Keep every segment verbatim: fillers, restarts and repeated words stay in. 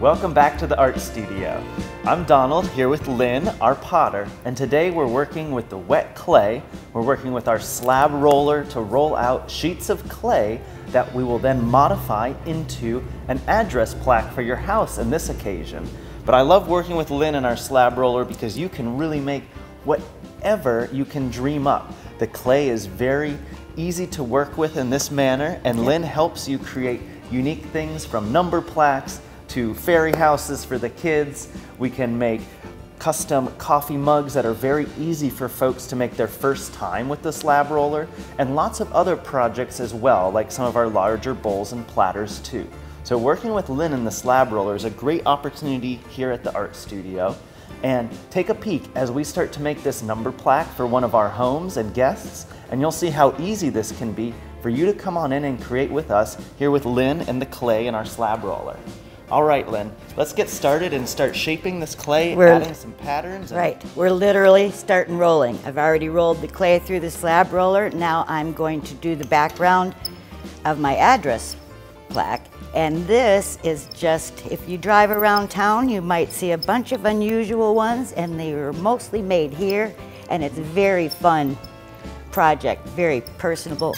Welcome back to the Art Studio. I'm Donald, here with Lynn, our potter, and today we're working with the wet clay. We're working with our slab roller to roll out sheets of clay that we will then modify into an address plaque for your house in this occasion. But I love working with Lynn and our slab roller because you can really make whatever you can dream up. The clay is very easy to work with in this manner, and Lynn helps you create unique things from number plaques to fairy houses for the kids. We can make custom coffee mugs that are very easy for folks to make their first time with the slab roller, and lots of other projects as well, like some of our larger bowls and platters too. So working with Lynn and the slab roller is a great opportunity here at the Art Studio. And take a peek as we start to make this number plaque for one of our homes and guests, and you'll see how easy this can be for you to come on in and create with us here with Lynn and the clay and our slab roller. All right, Lynn, let's get started and start shaping this clay, we're, adding some patterns. Right, we're literally starting rolling. I've already rolled the clay through the slab roller. Now I'm going to do the background of my address plaque. And this is just, if you drive around town, you might see a bunch of unusual ones, and they were mostly made here, and it's a very fun project, very personable.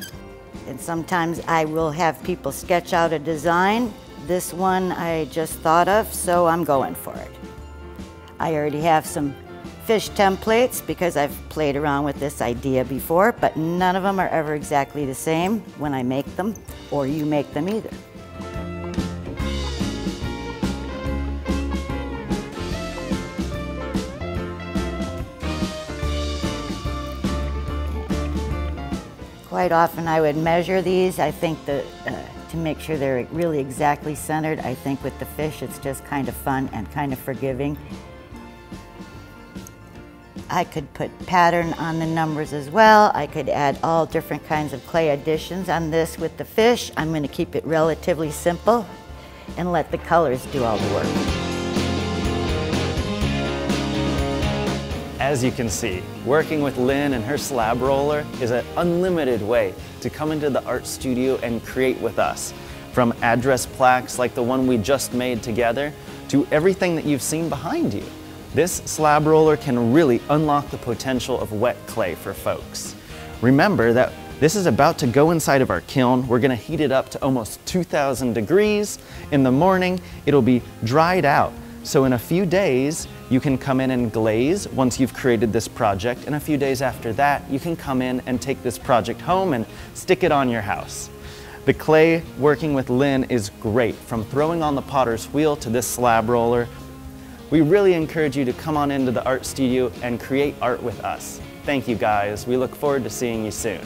And sometimes I will have people sketch out a design. This one I just thought of, so I'm going for it. I already have some fish templates because I've played around with this idea before, but none of them are ever exactly the same when I make them, or you make them either. Quite often I would measure these. I think the uh, to make sure they're really exactly centered. I think with the fish, it's just kind of fun and kind of forgiving. I could put pattern on the numbers as well. I could add all different kinds of clay additions on this with the fish. I'm going to keep it relatively simple and let the colors do all the work. As you can see, working with Lynn and her slab roller is an unlimited way to come into the Art Studio and create with us. From address plaques like the one we just made together to everything that you've seen behind you. This slab roller can really unlock the potential of wet clay for folks. Remember that this is about to go inside of our kiln. We're gonna heat it up to almost two thousand degrees. In the morning, it'll be dried out. So in a few days, you can come in and glaze once you've created this project, and a few days after that, you can come in and take this project home and stick it on your house. The clay working with Lynn is great, from throwing on the potter's wheel to this slab roller. We really encourage you to come on into the Art Studio and create art with us. Thank you guys, we look forward to seeing you soon.